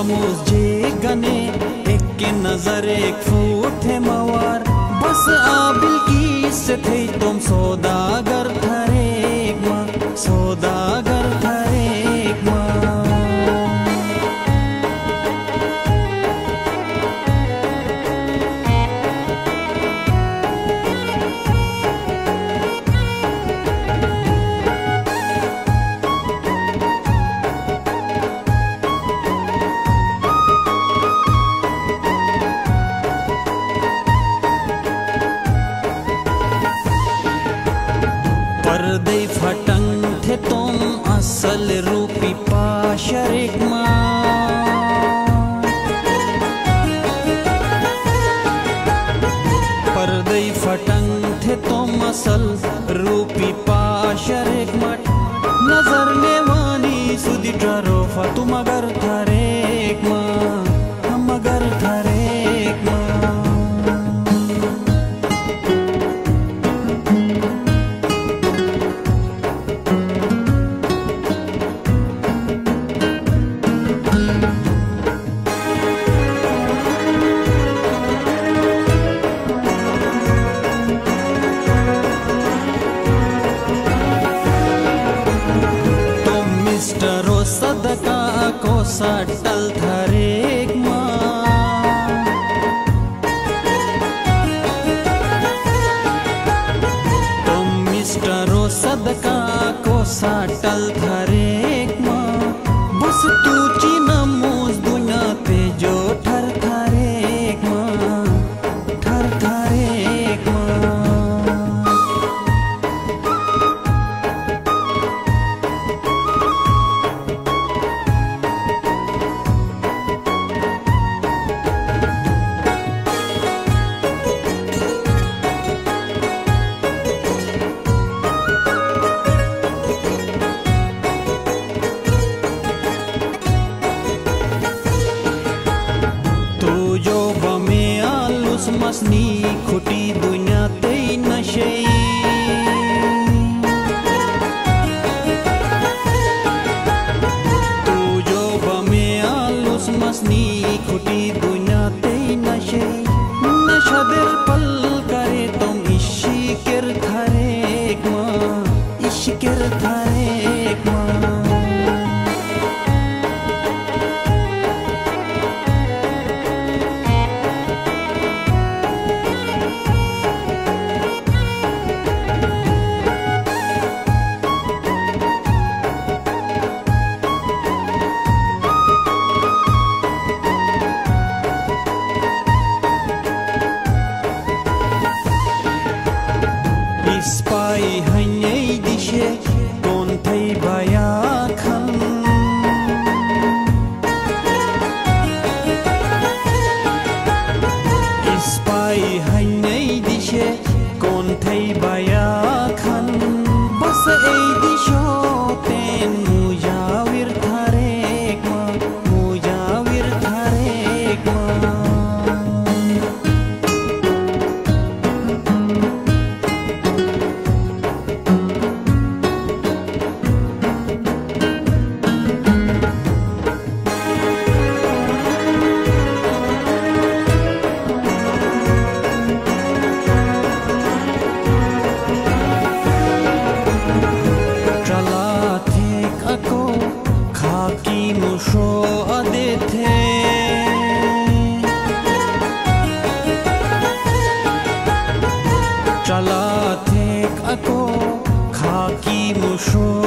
खामोश जे गने एक नजर एक फूट है मवार बस आबिल की से थे तुम सौदागर थरे एक माँ सौदागर थरे एक माँ। Sure.